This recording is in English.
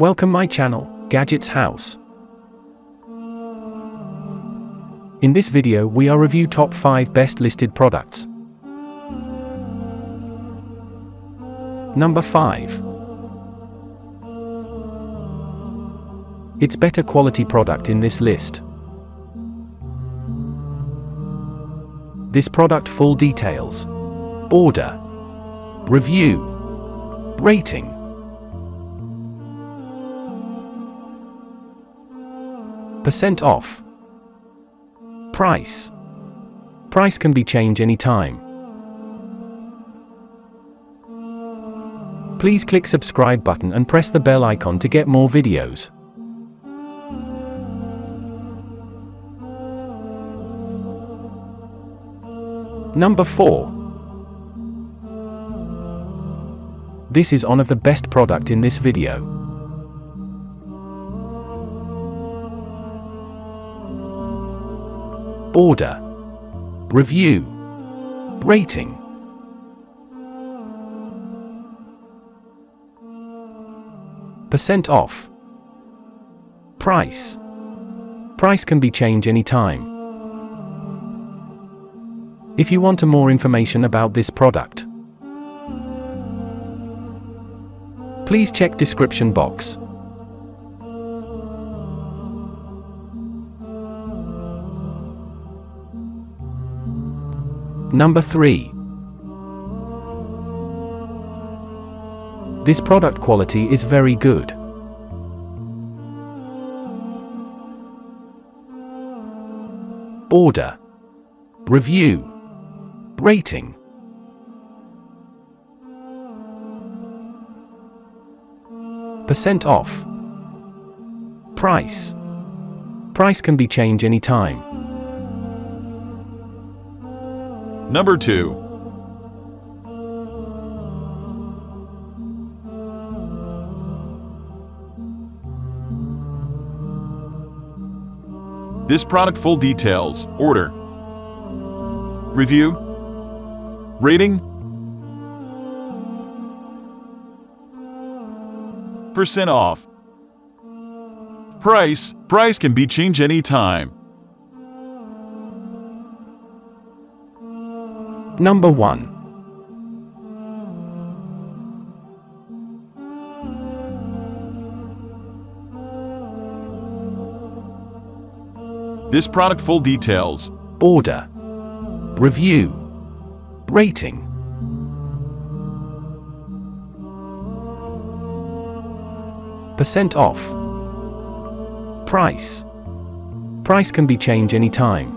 Welcome my channel, Gadgets House. In this video we are review top 5 best listed products. Number 5. It's better quality product in this list. This product full details. Order. Review. Rating. Percent off. Price. Price can be changed anytime. Please click subscribe button and press the bell icon to get more videos. Number 4. This is one of the best product in this video. Order. Review. Rating. Percent off. Price. Price can be changed anytime. If you want more information about this product, please check description box. Number 3. This product quality is very good. Order. Review. Rating. Percent off. Price. Price can be changed anytime. Number 2. This product full details, order, review, rating, percent off, price can be changed anytime. Number 1. This product full details. Order. Review. Rating. Percent off. Price. Price can be changed anytime.